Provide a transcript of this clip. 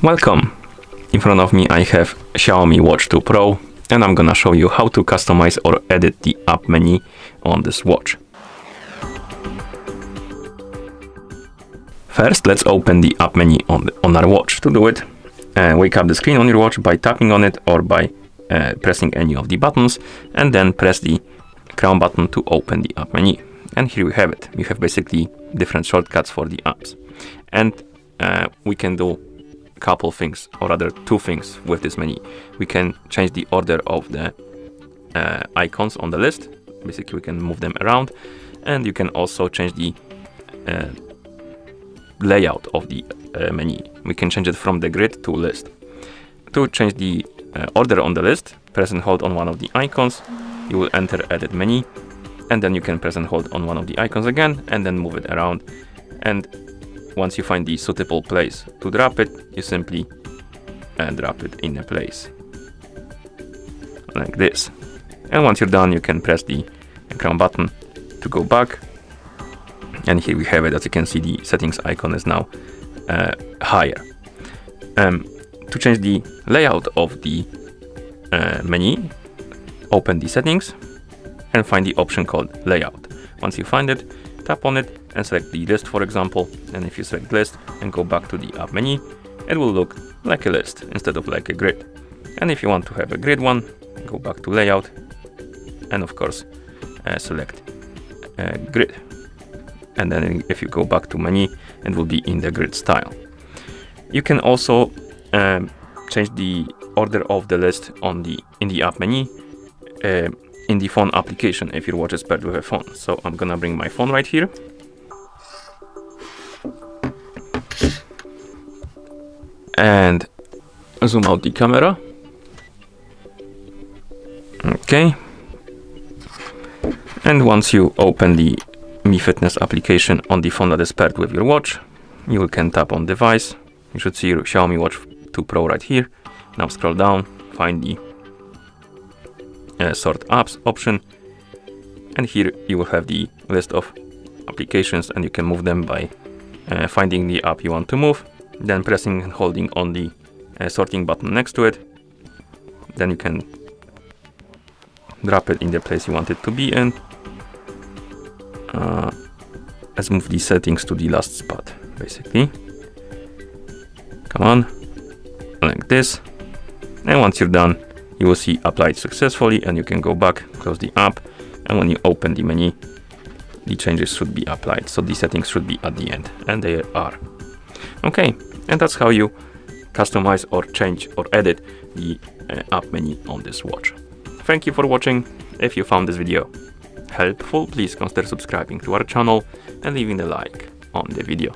Welcome! In front of me I have Xiaomi Watch 2 Pro and I'm gonna show you how to customize or edit the app menu on this watch. First, let's open the app menu on our watch. To do it, wake up the screen on your watch by tapping on it or by pressing any of the buttons, and then press the crown button to open the app menu. And here we have it. We have basically different shortcuts for the apps. And we can do couple things, or rather two things with this menu. We can change the order of the icons on the list. Basically we can move them around, and you can also change the layout of the menu. We can change it from the grid to list. To change the order on the list, press and hold on one of the icons, you will enter edit menu, and then you can press and hold on one of the icons again and then move it around. And once you find the suitable place to drop it, you simply drop it in a place like this. And once you're done, you can press the crown button to go back. And here we have it. As you can see, the settings icon is now higher. To change the layout of the menu, open the settings and find the option called layout. Once you find it, tap on it and select the list, for example. And if you select list and go back to the app menu, it will look like a list instead of like a grid. And if you want to have a grid one, go back to layout and of course select grid. And then if you go back to menu, it will be in the grid style. You can also change the order of the list in the app menu. In the phone application, if your watch is paired with a phone. So I'm gonna bring my phone right here. And zoom out the camera. Okay. And once you open the Mi Fitness application on the phone that is paired with your watch, you can tap on device. You should see your Xiaomi Watch 2 Pro right here. Now scroll down, find the sort apps option, and here you will have the list of applications, and you can move them by finding the app you want to move, then pressing and holding on the sorting button next to it. Then you can drop it in the place you want it to be in. Let's move the settings to the last spot, basically. Come on, like this. And once you're done, you will see applied successfully, and you can go back, close the app, and when you open the menu, the changes should be applied. So the settings should be at the end, and they are. Okay, and that's how you customize or change or edit the app menu on this watch. Thank you for watching. If you found this video helpful, please consider subscribing to our channel and leaving a like on the video.